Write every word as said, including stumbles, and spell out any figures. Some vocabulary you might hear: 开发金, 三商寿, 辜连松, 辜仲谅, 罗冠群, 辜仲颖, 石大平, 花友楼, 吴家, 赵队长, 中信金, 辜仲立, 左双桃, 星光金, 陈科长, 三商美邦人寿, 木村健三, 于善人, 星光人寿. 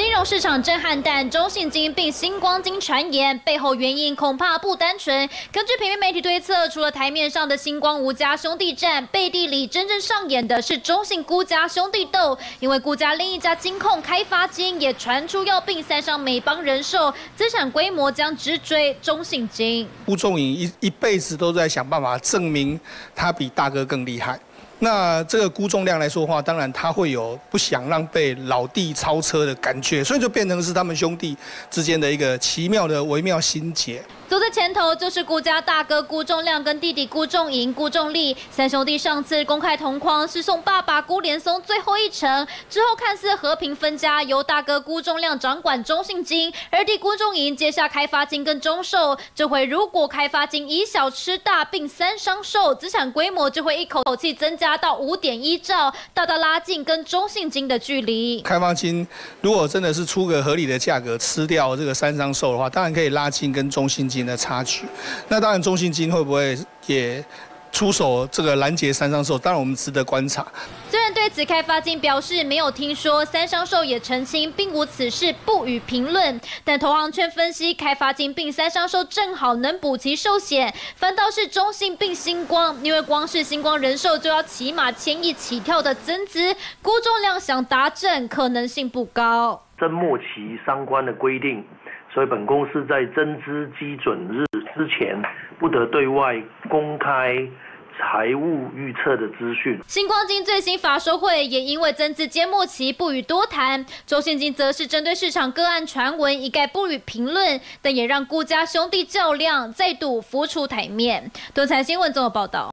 金融市场震撼弹，中信金并星光金传言背后原因恐怕不单纯。根据平面媒体推测，除了台面上的星光吴家兄弟战，背地里真正上演的是中信辜家兄弟斗。因为辜家另一家金控开发金也传出要并三商美邦人寿，资产规模将直追中信金。辜仲颖一一辈子都在想办法证明他比大哥更厉害。 那这个辜仲谅来说的话，当然他会有不想让被老弟超车的感觉，所以就变成是他们兄弟之间的一个奇妙的微妙心结。走在前头就是辜家大哥辜仲谅跟弟弟辜仲颖、辜仲立三兄弟，上次公开同框是送爸爸辜连松最后一程，之后看似和平分家，由大哥辜仲谅掌管中信金，而弟辜仲颖接下开发金跟中寿。这回如果开发金以小吃大并三商寿，资产规模就会一口气增加。 到五点一兆，大大拉近跟中信金的距离。开发金如果真的是出个合理的价格，吃掉这个三商寿的话，当然可以拉近跟中信金的差距。那当然，中信金会不会也出手这个拦截三商寿？当然，我们值得观察。 虽然对此开发金表示没有听说，三商寿也澄清并无此事，不予评论。但投行圈分析，开发金并三商寿正好能补齐寿险，反倒是中信并星光，因为光是星光人寿就要起码千亿起跳的增资，辜仲谅想达阵可能性不高。真末期相关的规定，所以本公司在增资基准日之前不得对外公开 财务预测的资讯。星光金最新法说会也因为增资揭幕期不予多谈，中信金则是针对市场个案传闻一概不予评论，但也让辜家兄弟较量再度浮出台面。多彩新闻总有报道。